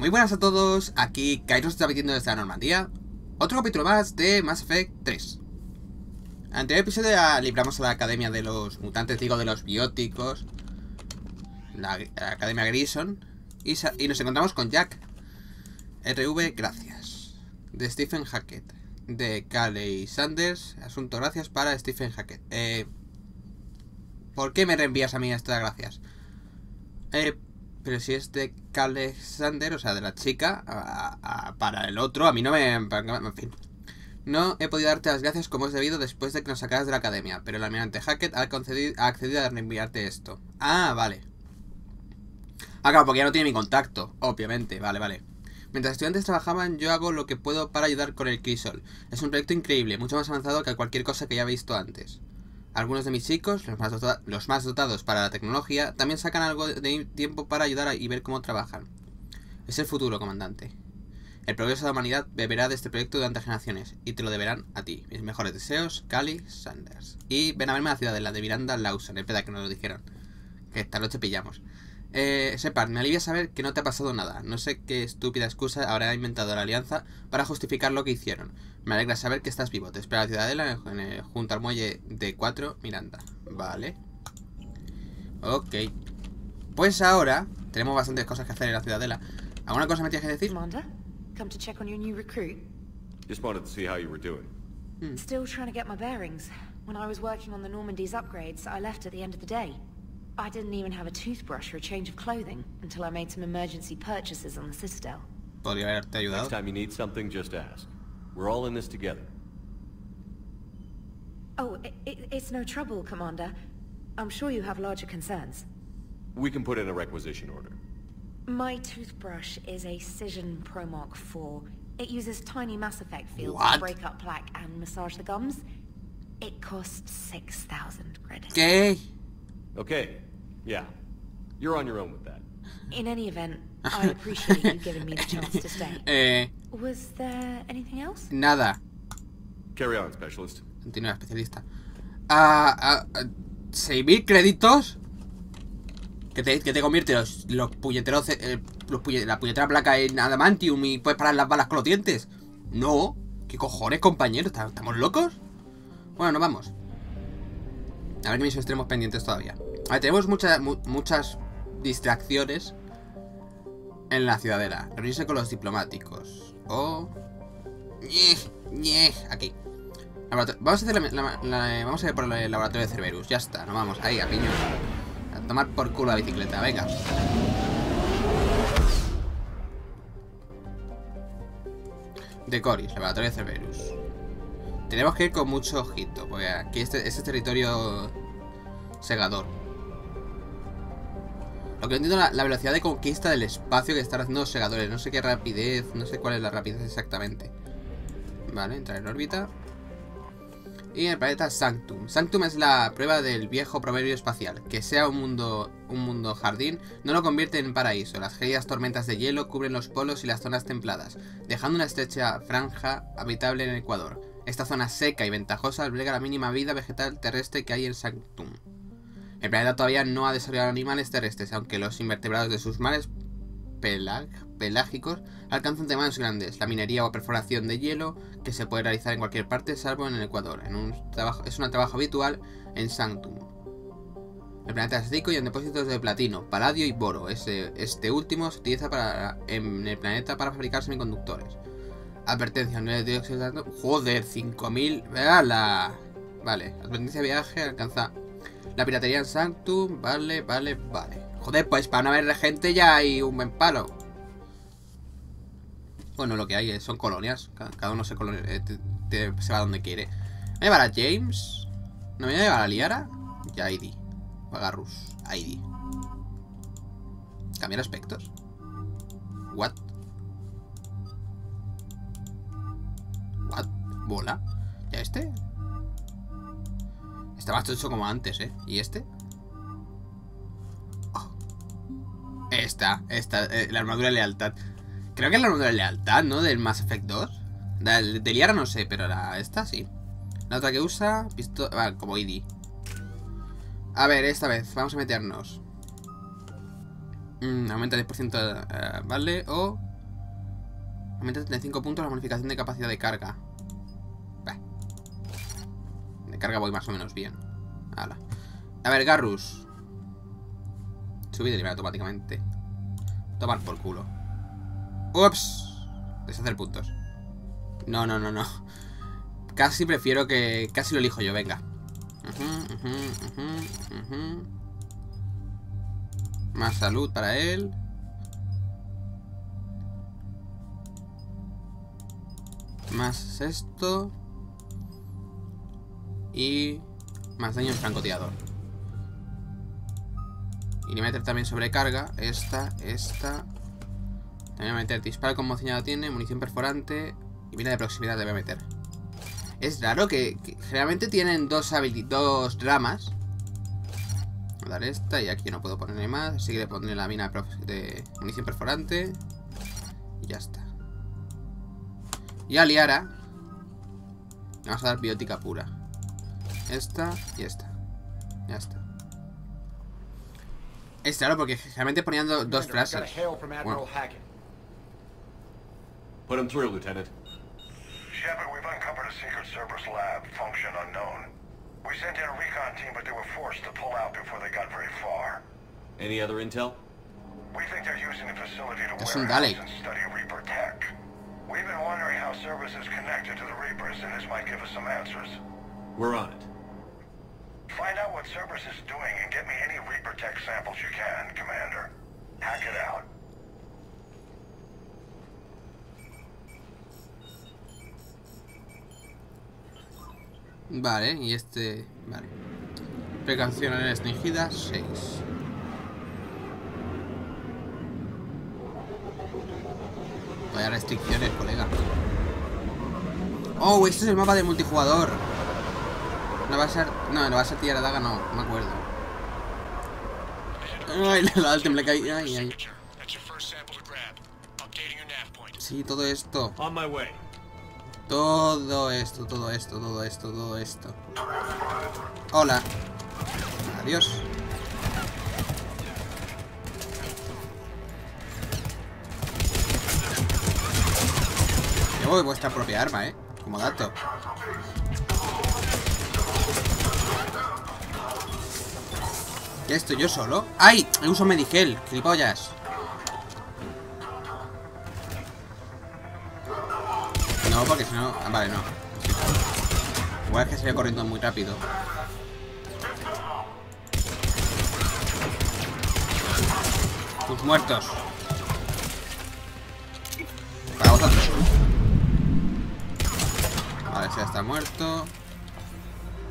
Muy buenas a todos, aquí Kyrox está metiendo desde la Normandía. Otro capítulo más de Mass Effect 3. En el anterior episodio ya libramos a la Academia de los Mutantes, digo, de los Bióticos, la Academia Grison, y nos encontramos con Jack. RV, gracias. De Stephen Hackett. De Kaley Sanders, asunto gracias para Stephen Hackett. ¿Por qué me reenvías a mí esto de gracias? Pero si es de Kaley Sanders, o sea, de la chica, para el otro, a mí no me... En fin. No he podido darte las gracias como es debido después de que nos sacaras de la academia, pero el almirante Hackett ha accedido a reenviarte esto. Ah, vale. Ah, claro, porque ya no tiene mi contacto, obviamente, vale. Mientras estudiantes trabajaban, yo hago lo que puedo para ayudar con el Crisol. Es un proyecto increíble, mucho más avanzado que cualquier cosa que ya he visto antes. Algunos de mis chicos, los más dotados para la tecnología, también sacan algo de tiempo para ayudar y ver cómo trabajan. Es el futuro, comandante. El progreso de la humanidad beberá de este proyecto durante generaciones, y te lo deberán a ti. Mis mejores deseos, Kaley Sanders. Y ven a verme a la Ciudadela de Miranda Lawson, es verdad que nos lo dijeron, que esta noche pillamos. Sepan, me alivia saber que no te ha pasado nada. No sé qué estúpida excusa habrá inventado la alianza para justificar lo que hicieron. Me alegra saber que estás vivo. Te espera la Ciudadela junto al muelle de 4 Miranda. Vale. Ok. Pues ahora tenemos bastantes cosas que hacer en la Ciudadela. ¿Alguna cosa me tienes que decir? Miranda, come to check on your new recruit. Just wanted to see how you were doing. Still trying to get my bearings. When I was working on the Normandy's upgrades, I left at the end of the day. I didn't even have a toothbrush or a change of clothing until I made some emergency purchases on the Citadel. Podría haberte ayudado. Next time you need something, just ask. We're all in this together. Oh, it's no trouble, Commander. I'm sure you have larger concerns. We can put in a requisition order. My toothbrush is a Scission Pro Mark IV. It uses tiny Mass Effect fields to break up plaque and massage the gums. It costs 6,000 credits. Okay. Okay. Yeah, you're on your own with that. In any event, I appreciate you giving me the chance to stay. Was there anything else? Nada. Carry on, specialist. Continúa, especialista. 6.000 créditos que te convierte la puñetera placa en adamantium y puedes parar las balas con los dientes. No, qué cojones, compañero, estamos locos. Bueno, nos vamos. A ver qué misiones tenemos pendientes todavía. A ver, tenemos muchas distracciones en la Ciudadela. Reunirse con los diplomáticos. Aquí. Vamos a hacer vamos a ir por el laboratorio de Cerberus. Ya está, nos vamos. Ahí, a piñón. A tomar por culo la bicicleta, venga. Decoris, laboratorio de Cerberus. Tenemos que ir con mucho ojito, porque aquí este territorio segador. Lo que no entiendo es la velocidad de conquista del espacio que están haciendo los segadores. No sé qué rapidez, no sé cuál es la rapidez exactamente. Vale, entrar en órbita. Y en el planeta Sanctum. Sanctum es la prueba del viejo proverbio espacial. Que sea un mundo jardín no lo convierte en paraíso. Las gélidas tormentas de hielo cubren los polos y las zonas templadas, dejando una estrecha franja habitable en el Ecuador. Esta zona seca y ventajosa alberga la mínima vida vegetal terrestre que hay en Sanctum. El planeta todavía no ha desarrollado animales terrestres, aunque los invertebrados de sus mares pelágicos alcanzan tamaños grandes. La minería o perforación de hielo, que se puede realizar en cualquier parte, salvo en el Ecuador, es un trabajo habitual en Sanctum. El planeta es rico y en depósitos de platino, paladio y boro. Este último se utiliza en el planeta para fabricar semiconductores. Advertencia, no es dióxido de carbono. Joder, 5000. ¡Hala! Vale, advertencia de viaje, alcanza la piratería en Sanctum. Vale. Joder, pues para no haber gente ya hay un buen palo. Bueno, lo que hay son colonias. Cada uno se colonia, se va donde quiere. ¿Me llevará a James? ¿No me llevará a Liara? Y a EDI. O a Garrus. A EDI. ¿Cambiar aspectos? ¿What? Bola. ¿Ya este? Está más hecho como antes, ¿eh? ¿Y este? Oh. La armadura de lealtad. Creo que es la armadura de lealtad, ¿no? Del Mass Effect 2. De Liara no sé, pero esta sí. La otra que usa, pistola, vale, como EDI. A ver, esta vez, vamos a meternos. Aumenta 10%, vale, o Aumenta 35 puntos la bonificación de capacidad de carga. Bah. De carga voy más o menos bien. Ala. A ver, Garrus. Subir y liberar automáticamente. Tomar por culo. Ups. Deshacer puntos. No, no, no, no. Casi prefiero que... Casi lo elijo yo, venga. Más salud para él. Más esto. Y... más daño en francotirador. Y le voy a meter también sobrecarga. Esta. También voy a meter disparo con mocinado tiene. Munición perforante. Y mira de proximidad le voy a meter. Es raro que generalmente tienen dos ramas. Voy a dar esta y aquí no puedo ponerle más. Así que le pondré la mina de munición perforante. Y ya está. Y a Liara le vamos a dar biótica pura. Esta y esta. Ya está. Es raro porque generalmente ponían dos frases. Bueno. Put him through, Lieutenant. Shepard, we've uncovered a secret Cerberus lab, function unknown. We sent in a recon team, but they were forced to pull out before they got very far. Any other intel? We think they're using the facility to warehouse and study Reaper tech. We've been wondering how Cerberus is connected to the Reapers, and this might give us some answers. We're on it. Find out what Cerberus is doing and get me any Reaper tech samples you can, Commander. Hack it out. Vale, y este... Vale. Precauciones restringidas, 6. Vaya restricciones, colega. Oh, este es el mapa de multijugador. No va a ser... No, no va a ser tirar a daga, no. Me acuerdo. Ay, la del temblor que hay. Ay, ay. Sí, todo esto. Todo esto. Hola. Adiós. Llevo vuestra propia arma, como dato. ¿Qué estoy yo solo? ¡Ay! Uso Medigel, gilipollas. No, porque si no... Ah, vale, no. Igual es que sería corriendo muy rápido. Tus muertos. Para vosotros. Vale, ese ya está muerto.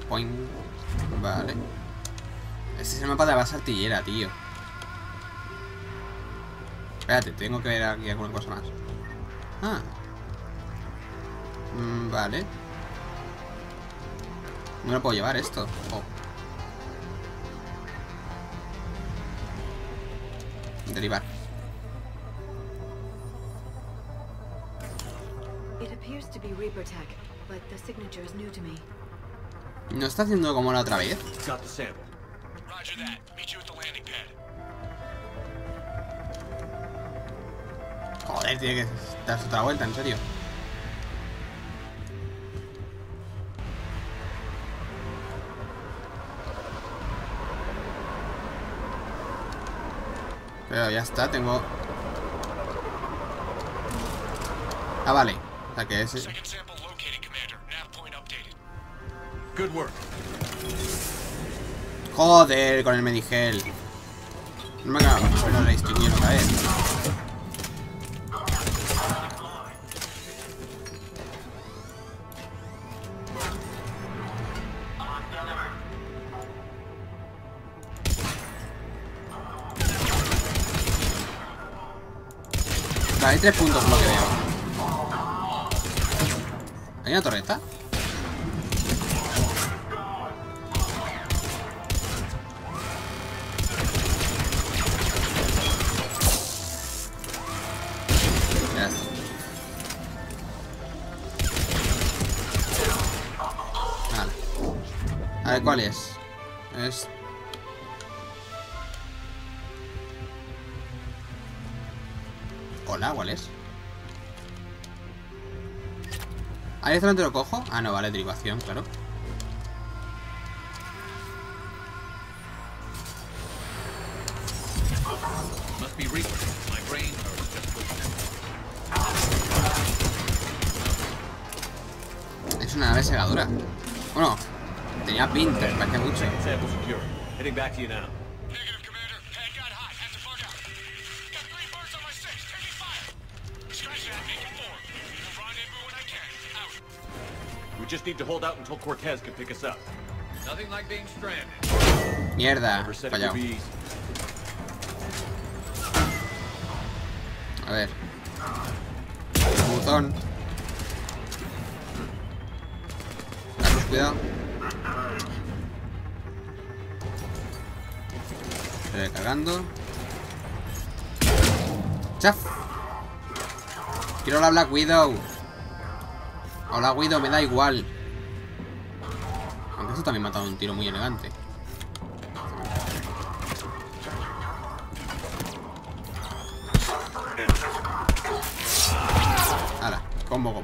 Point. Vale. Este es el mapa de la base artillera, tío. Espérate, tengo que ver aquí alguna cosa más. Ah. Vale. No lo puedo llevar esto. Oh. Derivar. ¿No está haciendo como la otra vez? Joder, tiene que darse otra vuelta, en serio. Pero ya está, tengo... Ah, vale. O sea que ese... Joder, con el Medigel. No me acabo de poner la distinción otra vez. Hay 3 puntos por lo que veo. ¿Hay una torreta? Ya está. Vale. A ver, ¿cuál es? Es... Hola, ¿cuál es? ¿Ahí es donde lo cojo? Ah, no, vale, derivación, claro. Es una nave segadora. Bueno, tenía pinta, me parece mucho. Mierda, fallado. A ver. Botón. Garrus, cuidado. Recargando. ¡Chaf! Quiero la Black Widow. O la Widow, me da igual. Aunque esto también me ha dado un tiro muy elegante. Ahora, combo.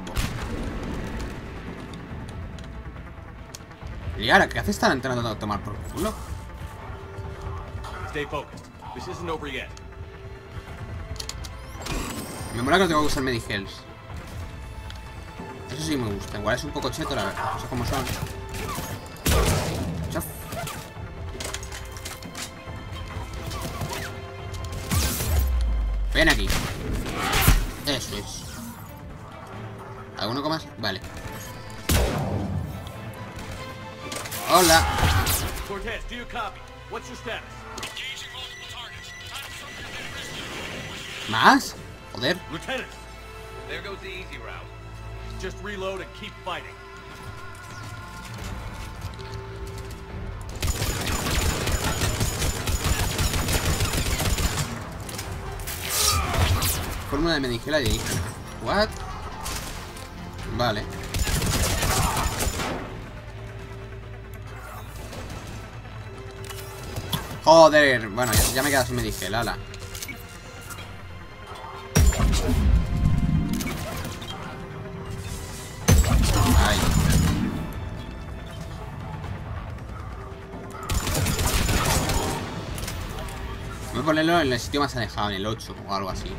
Liara, ¿qué hace estar entrando a tomar por culo? Me mola que no tengo que usar Medi-Hells. Eso sí me gusta. Igual es un poco cheto, la verdad. No sé cómo son. Chaf. Ven aquí. Eso es. ¿Alguno comas? Vale. Hola. Cortez, do you copy? What's your status? ¿Más? Joder. Lieutenant. There goes the easy route. Just reload and keep fighting. Fórmula de Medigela y... ¿What? Vale. Joder. Bueno, ya me quedas sin Medigela, ala. Ponerlo en el sitio más alejado, en el 8 o algo así.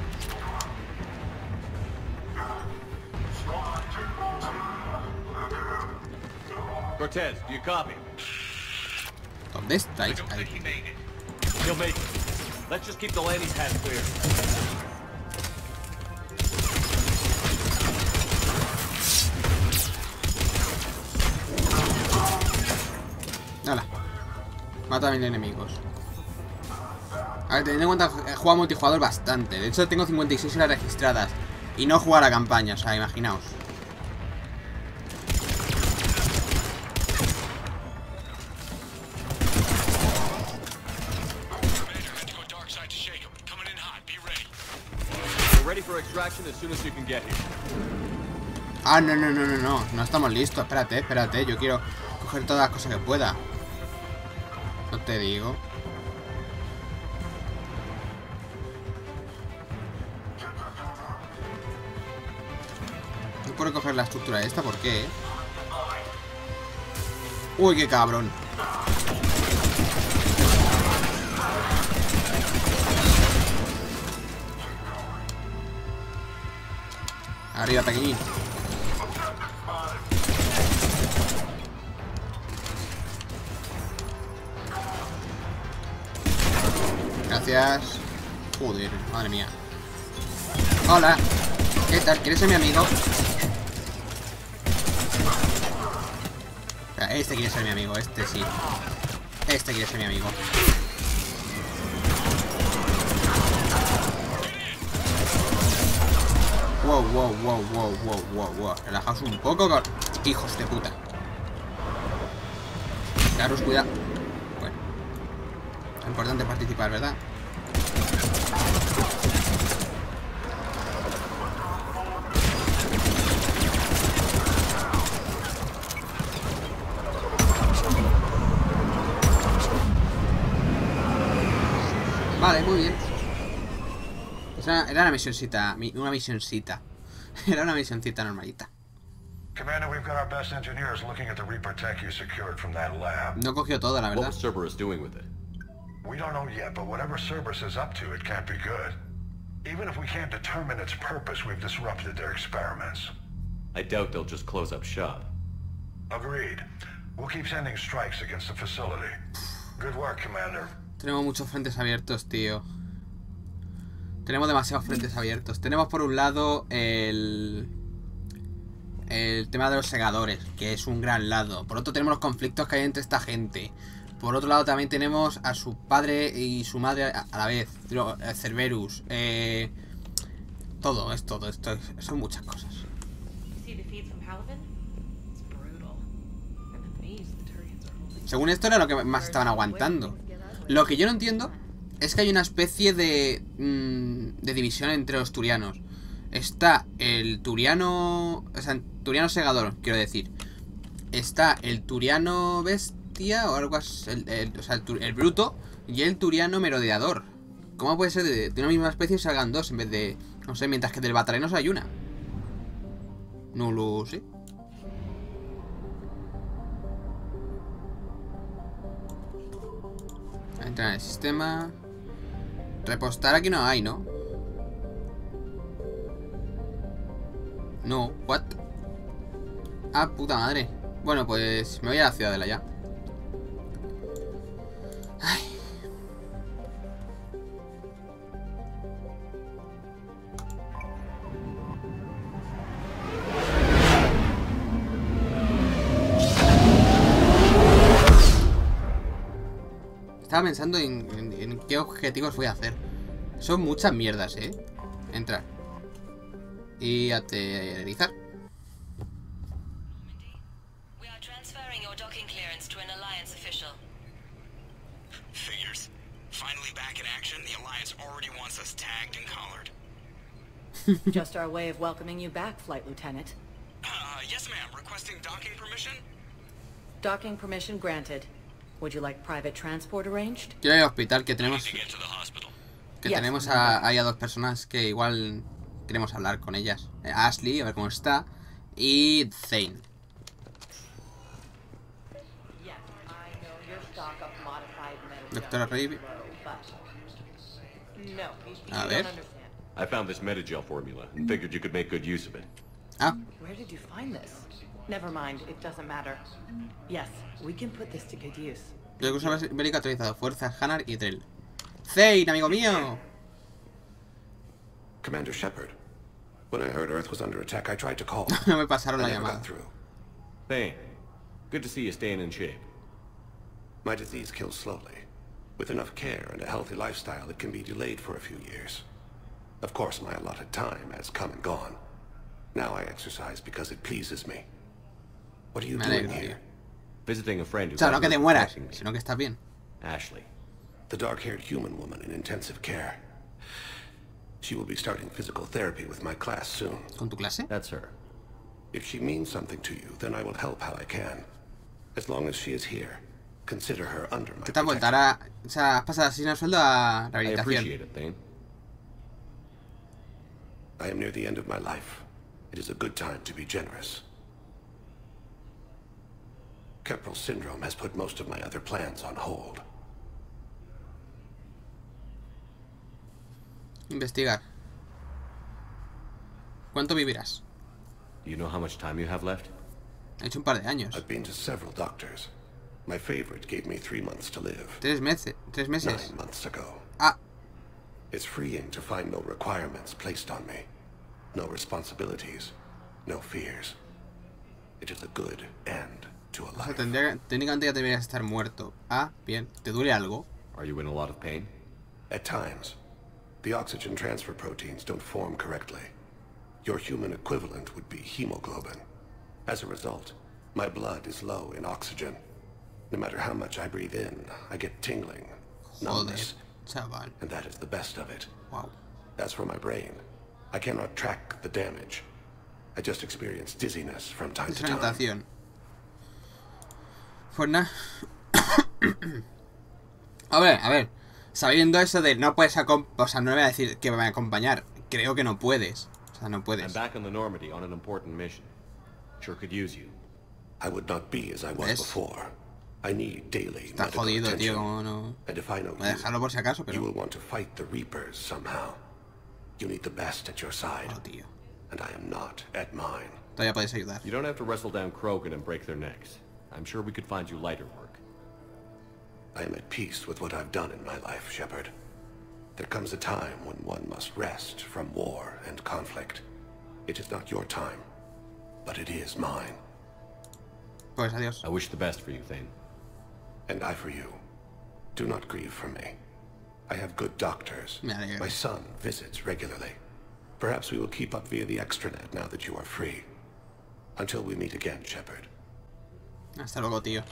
Cortez, do you copy? ¿Dónde estáis? Let's just keep the landing pad clear. Hala. Mata a mil enemigos. A ver, teniendo en cuenta, he jugado multijugador bastante. De hecho, tengo 56 horas registradas. Y no jugar a campaña, o sea, imaginaos. Ah, no. No estamos listos. Espérate. Yo quiero coger todas las cosas que pueda. No te digo. Por coger la estructura esta, ¿por qué? Uy, qué cabrón. Arriba, pequeñito. Gracias. Joder, madre mía. Hola. ¿Qué tal? ¿Quieres ser mi amigo? Este quiere ser mi amigo, este sí. Este quiere ser mi amigo. Wow. Relajaos un poco, hijos de puta. Garrus, cuidado. Bueno. Es importante participar, ¿verdad? Vale, muy bien. Pues era una misioncita normalita. Commander, we've got our best engineers looking at the Reaper tech you secured from that lab. No cogió toda, la verdad. What was Cerberus doing with it? We don't know yet, but whatever Cerberus is up to, it can't be good. Even if we can't determine its purpose, we've disrupted their experiments. I doubt they'll just close up shop. Agreed. We'll keep sending strikes against the facility. Good work, Commander. Tenemos muchos frentes abiertos, tío. Tenemos demasiados frentes abiertos. Tenemos por un lado el tema de los segadores, que es un gran lado. Por otro tenemos los conflictos que hay entre esta gente. Por otro lado también tenemos a su padre y su madre a la vez. Cerberus. Todo, es todo. Esto son muchas cosas. Según esto era lo que más estaban aguantando. Lo que yo no entiendo es que hay una especie de división entre los turianos. Está el turiano... O sea, turiano segador, quiero decir. Está el turiano bestia o algo así. El bruto y el turiano merodeador. ¿Cómo puede ser de una misma especie salgan dos en vez de... No sé, mientras que del batareno hay una? No lo sé. Entrar en el sistema. Repostar aquí no hay, ¿no? No, what? Ah, puta madre. Bueno, pues me voy a la Ciudadela ya. Ay. Estaba pensando en qué objetivos voy a hacer. Son muchas mierdas, ¿eh? Entrar. Y aterrizar. We are transferring your docking clearance to an Alliance official. Figures. Finally back in action, the Alliance already wants us tagged and collared. Just our way of welcoming you back, Flight Lieutenant. Yes, ma'am. Requesting docking permission? Docking permission granted. Would you like private transport arranged? Quiero ir al hospital, que tenemos ahí a dos personas que igual queremos hablar con ellas. Ashley, a ver cómo está, y Thane. Doctora Raby. A ver. I found this metagel formula and figured you could make good use of it. Ah. Where did you find this? Never mind, it doesn't matter. Yes, we can put this to good use. Recurso bélico actualizado, fuerza, Hanar y Drell. Zane, amigo mío. Commander Shepard, when I heard Earth was under attack, I tried to call. No me pasaron la llamada. Zane, good to see you staying in shape. My disease kills slowly. With enough care and a healthy lifestyle, it can be delayed for a few years. Of course, my allotted time has come and gone. Now I exercise because it pleases me. What are you doing here? Visiting a friend who... O sea, no que te mueras, sino que estás bien. Ashley, the dark-haired human woman in intensive care. She will be starting physical therapy with my class soon. ¿Con tu clase? That's her. If she means something to you, then I will help how I can. As long as she is here, consider her under my protection. O sea, has pasado sin sueldo a rehabilitación. I appreciate it, Thane. I am near the end of my life. It is a good time to be generous. Keppel syndrome has put most of my other plans on hold. Investigar. ¿Cuánto vivirás? You know how much time you have left? He hecho un par de años. I've been to several doctors. My favorite gave me 3 months to live. 3 meses. 9 months ago. Ah. It's freeing to find no requirements placed on me. No responsibilities. No fears. It is a good end. O sea, técnicamente ya deberías estar muerto. Ah, bien. ¿Te duele algo? Are you in a lot of pain? At times, the oxygen transfer proteins don't form correctly. Your human equivalent would be hemoglobin. As a result, my blood is low in oxygen. No matter how much I breathe in, I get tingling, numbness, and that is the best of it. Wow. As for my brain, I cannot track the damage. I just experience dizziness from time to time. Pues nada. A ver. Sabiendo eso de no puedes o sea, no le voy a decir que me va a acompañar. Creo que no puedes. O sea, no puedes. Sure could use you. I would not be as I was before. I need daily medical attention. And if I know you, you will want to fight the Reapers somehow. You need the best at your side. And I am not at mine. You don't have to wrestle down Krogan and break their necks. I'm sure we could find you lighter work. I am at peace with what I've done in my life, Shepard. There comes a time when one must rest from war and conflict. It is not your time, but it is mine. Pues adiós. I wish the best for you, Thane. And I for you. Do not grieve for me. I have good doctors. My son visits regularly. Perhaps we will keep up via the extranet now that you are free. Until we meet again, Shepard. Hasta luego, tío.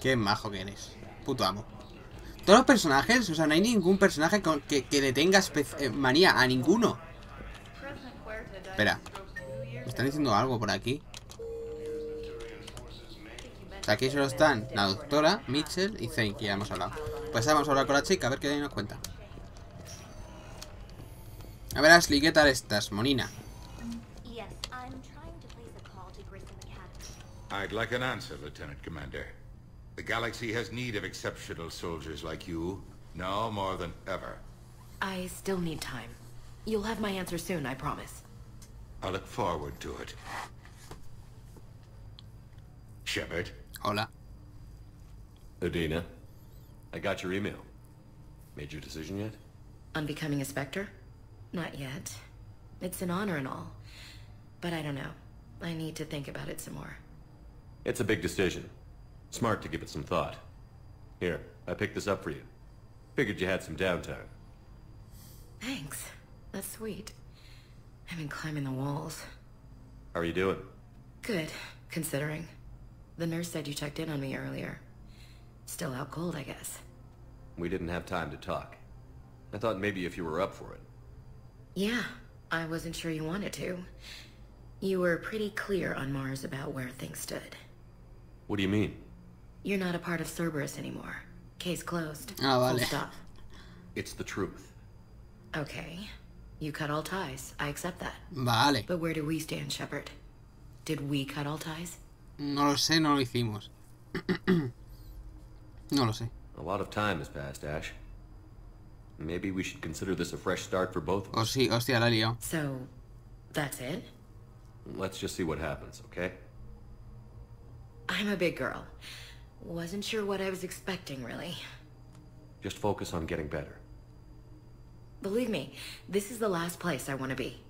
Qué majo que eres. Puto amo. Todos los personajes, o sea, no hay ningún personaje que le tenga manía a ninguno. Espera. Me están diciendo algo por aquí. O sea, aquí solo están la doctora, Mitchell y Zane, que ya hemos hablado. Pues ahora vamos a hablar con la chica, a ver qué nos cuenta. A ver, Ashley, ¿qué tal estás, monina? I'd like an answer, Lieutenant Commander. The galaxy has need of exceptional soldiers like you, now more than ever. I still need time. You'll have my answer soon, I promise. I look forward to it. Shepard. Hola. Udina, I got your email. Made your decision yet? On becoming a Spectre? Not yet. It's an honor and all. But I don't know. I need to think about it some more. It's a big decision. Smart to give it some thought. Here, I picked this up for you. Figured you had some downtime. Thanks. That's sweet. I've been climbing the walls. How are you doing? Good, considering. The nurse said you checked in on me earlier. Still out cold, I guess. We didn't have time to talk. I thought maybe if you were up for it. Yeah, I wasn't sure you wanted to. You were pretty clear on Mars about where things stood. What do you mean? You're not a part of Cerberus anymore. Case closed. Oh, vale. Full stop. It's the truth. Okay. You cut all ties. I accept that. Vale. But where do we stand, Shepard? Did we cut all ties? No lo sé, no lo hicimos. No lo sé. A lot of time has passed, Ash. Maybe we should consider this a fresh start for both of us. Oh, sí, hostia, la he liado. So, that's it? Let's just see what happens, okay? I'm a big girl. Wasn't sure what I was expecting, really. Just focus on getting better. Believe me, this is the last place I want to be.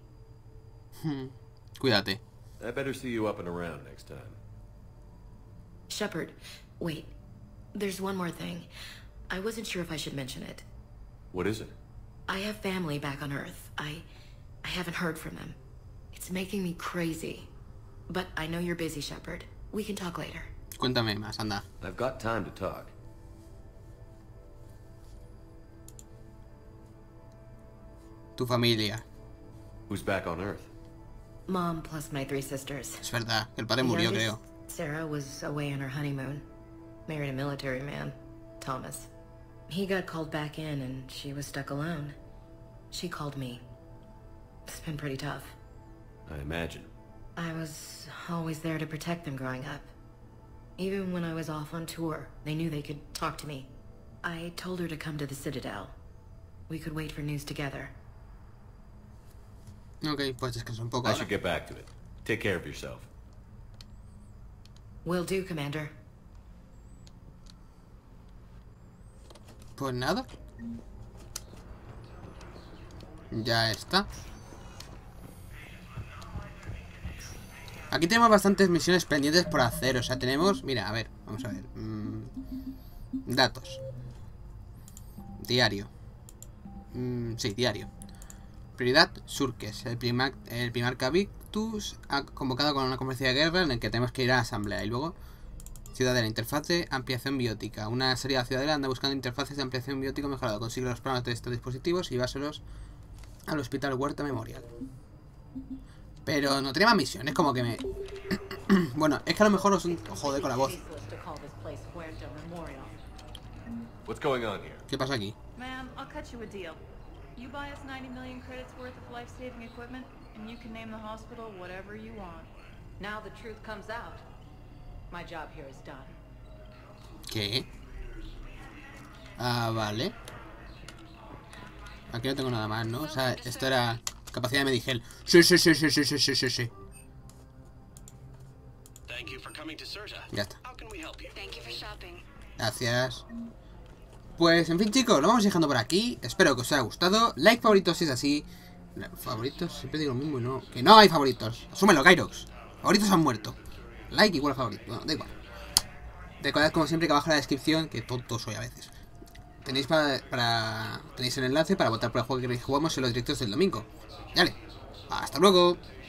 Cuídate. I better see you up and around next time. Shepard, wait. There's one more thing. I wasn't sure if I should mention it. What is it? I have family back on Earth. I haven't heard from them. It's making me crazy. But I know you're busy, Shepard. We can talk later. Cuéntame más, anda. I've got time to talk. Tu familia. Who's back on Earth? Mom plus my 3 sisters. Es verdad, el padre murió, creo. Sarah was away on her honeymoon. Married a military man, Thomas. He got called back in and she was stuck alone. She called me. It's been pretty tough. I imagine. I was always there to protect them growing up. Even when I was off on tour, they knew they could talk to me. I told her to come to the Citadel. We could wait for news together. Okay, pues descansa un poco. I should get back to it. Take care of yourself. Will do, Commander. Pues nada. Ya está. Aquí tenemos bastantes misiones pendientes por hacer. O sea, tenemos... Mira, a ver, vamos a ver. Datos. Diario. Sí, diario. Prioridad, Surques. El Primarca Victus ha convocado con una conferencia de guerra en el que tenemos que ir a la asamblea. Y luego, Ciudadela, interfase, ampliación biótica. Una serie de Ciudadela anda buscando interfaces de ampliación biótica mejorado. Consigue los planos de estos dispositivos y llevárselos al hospital Huerta Memorial. Pero no tenía más misiones, como que me... Bueno, es que a lo mejor os jode con la voz. ¿Qué pasa aquí? Now the truth comes out. My job here is done. ¿Qué? Ah, vale. Aquí no tengo nada más, ¿no? O sea, esto era capacidad de Medigel. Sí. Ya está. Gracias. Pues en fin, chicos, lo vamos dejando por aquí. Espero que os haya gustado. Like, favoritos si es así. Favoritos, siempre digo lo mismo y no. Que no hay favoritos. Asúmelo, Kyrox. Favoritos han muerto. Like igual favorito. Bueno, da igual. Recordad como siempre que abajo en la descripción, que tonto soy a veces, tenéis tenéis el enlace para votar por el juego que jugamos en los directos del domingo. Dale, hasta luego.